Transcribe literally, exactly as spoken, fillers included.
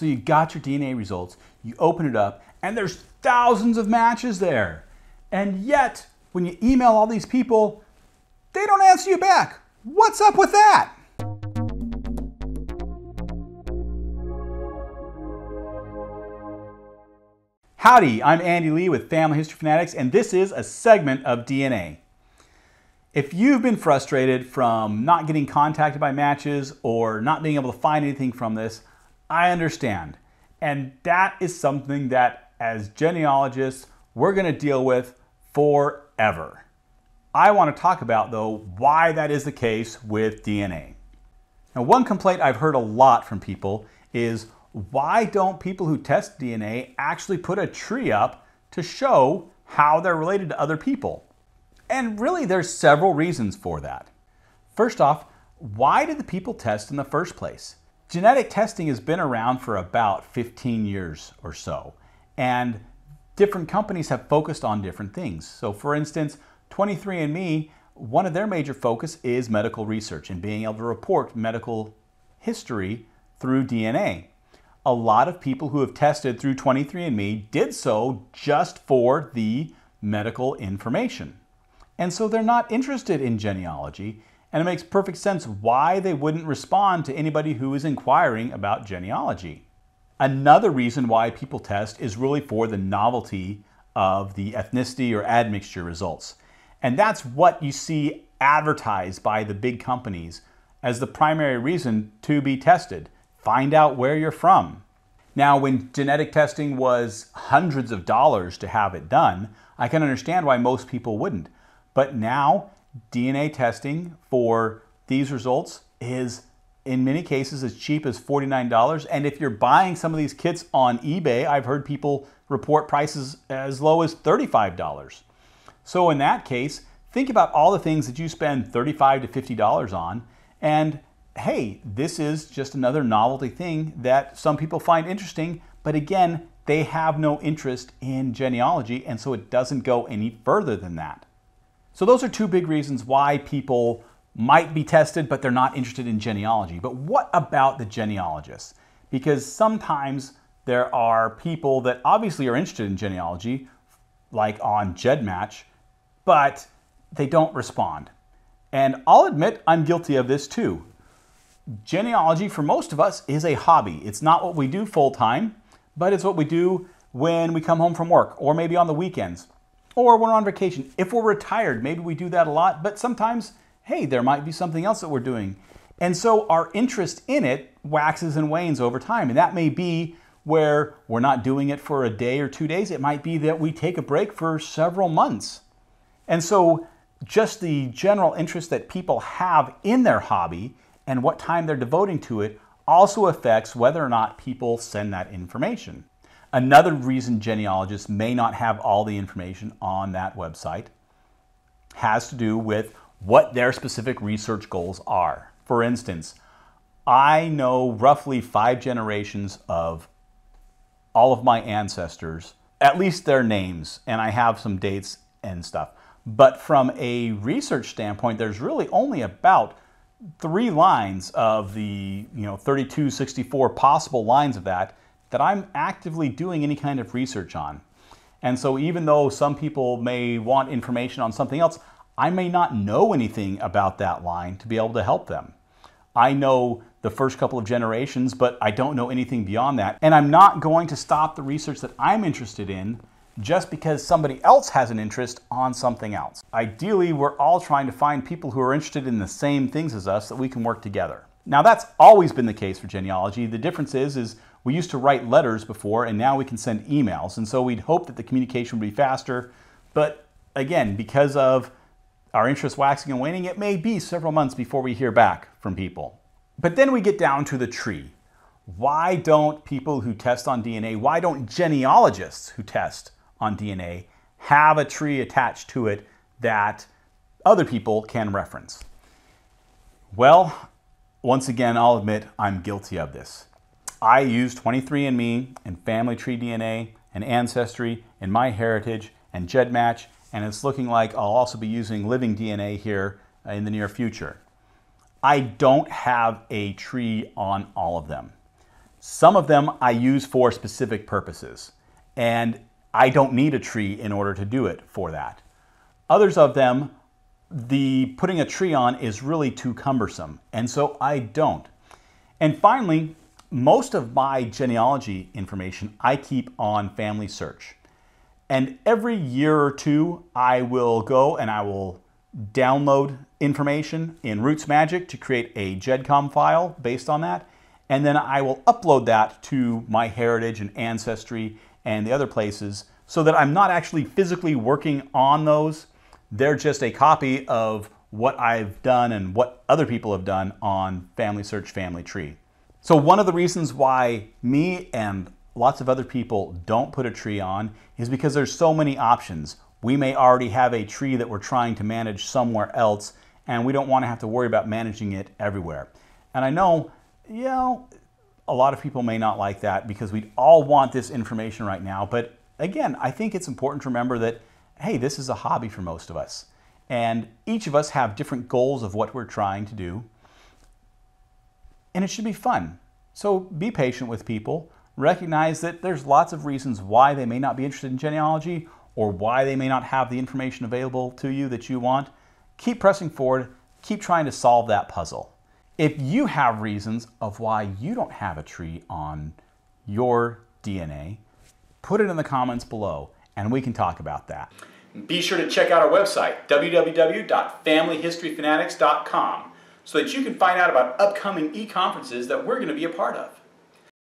So you got your D N A results, you open it up, and there's thousands of matches there. And yet, when you email all these people, they don't answer you back. What's up with that? Howdy, I'm Andy Lee with Family History Fanatics, and this is a segment of D N A. If you've been frustrated from not getting contacted by matches or not being able to find anything from this, I understand. And that is something that, as genealogists, we're going to deal with forever. I want to talk about, though, why that is the case with D N A. Now, one complaint I've heard a lot from people is, why don't people who test D N A actually put a tree up to show how they're related to other people? And really, there's several reasons for that. First off, why did the people test in the first place? Genetic testing has been around for about fifteen years or so, and different companies have focused on different things. So for instance, twenty-three and me, one of their major focus is medical research and being able to report medical history through D N A. A lot of people who have tested through twenty-three and me did so just for the medical information. And so they're not interested in genealogy, and it makes perfect sense why they wouldn't respond to anybody who is inquiring about genealogy. Another reason why people test is really for the novelty of the ethnicity or admixture results. And that's what you see advertised by the big companies as the primary reason to be tested. Find out where you're from. Now, when genetic testing was hundreds of dollars to have it done, I can understand why most people wouldn't. But now, D N A testing for these results is, in many cases, as cheap as forty-nine dollars. And if you're buying some of these kits on eBay, I've heard people report prices as low as thirty-five dollars. So in that case, think about all the things that you spend thirty-five to fifty dollars on, and hey, this is just another novelty thing that some people find interesting, but again, they have no interest in genealogy, and so it doesn't go any further than that. So those are two big reasons why people might be tested, but they're not interested in genealogy. But what about the genealogists? Because sometimes there are people that obviously are interested in genealogy, like on GEDmatch, but they don't respond. And I'll admit I'm guilty of this too. Genealogy for most of us is a hobby. It's not what we do full-time, but it's what we do when we come home from work, or maybe on the weekends, or when we're on vacation. If we're retired, maybe we do that a lot, but sometimes, hey, there might be something else that we're doing. And so our interest in it waxes and wanes over time, and that may be where we're not doing it for a day or two days. It might be that we take a break for several months. And so just the general interest that people have in their hobby and what time they're devoting to it also affects whether or not people send that information. Another reason genealogists may not have all the information on that website has to do with what their specific research goals are. For instance, I know roughly five generations of all of my ancestors, at least their names, and I have some dates and stuff. But from a research standpoint, there's really only about three lines of the, you know, thirty-two, sixty-four possible lines of that that I'm actively doing any kind of research on. And so even though some people may want information on something else, I may not know anything about that line to be able to help them. I know the first couple of generations, but I don't know anything beyond that. And I'm not going to stop the research that I'm interested in just because somebody else has an interest on something else. Ideally, we're all trying to find people who are interested in the same things as us that we can work together. Now, that's always been the case for genealogy. The difference is, is we used to write letters before, and now we can send emails. And so we'd hope that the communication would be faster. But again, because of our interest waxing and waning, it may be several months before we hear back from people. But then we get down to the tree. Why don't people who test on D N A, why don't genealogists who test on D N A have a tree attached to it that other people can reference? Well, once again, I'll admit I'm guilty of this. I use twenty-three and me and Family Tree D N A and Ancestry and MyHeritage and GEDmatch, and it's looking like I'll also be using Living D N A here in the near future. I don't have a tree on all of them. Some of them I use for specific purposes, and I don't need a tree in order to do it for that. Others of them, the putting a tree on is really too cumbersome, and so I don't. And finally, most of my genealogy information I keep on FamilySearch. And every year or two, I will go and I will download information in RootsMagic to create a GEDCOM file based on that. And then I will upload that to MyHeritage and Ancestry and the other places so that I'm not actually physically working on those. They're just a copy of what I've done and what other people have done on FamilySearch, Family Tree. So one of the reasons why me and lots of other people don't put a tree on is because there's so many options. We may already have a tree that we're trying to manage somewhere else, and we don't want to have to worry about managing it everywhere. And I know, you know, a lot of people may not like that because we all want this information right now. But again, I think it's important to remember that, hey, this is a hobby for most of us. And each of us have different goals of what we're trying to do. And it should be fun. So be patient with people. Recognize that there's lots of reasons why they may not be interested in genealogy, or why they may not have the information available to you that you want. Keep pressing forward, keep trying to solve that puzzle. If you have reasons of why you don't have a tree on your D N A, put it in the comments below and we can talk about that. Be sure to check out our website, w w w dot family history fanatics dot com, so that you can find out about upcoming e-conferences that we're going to be a part of.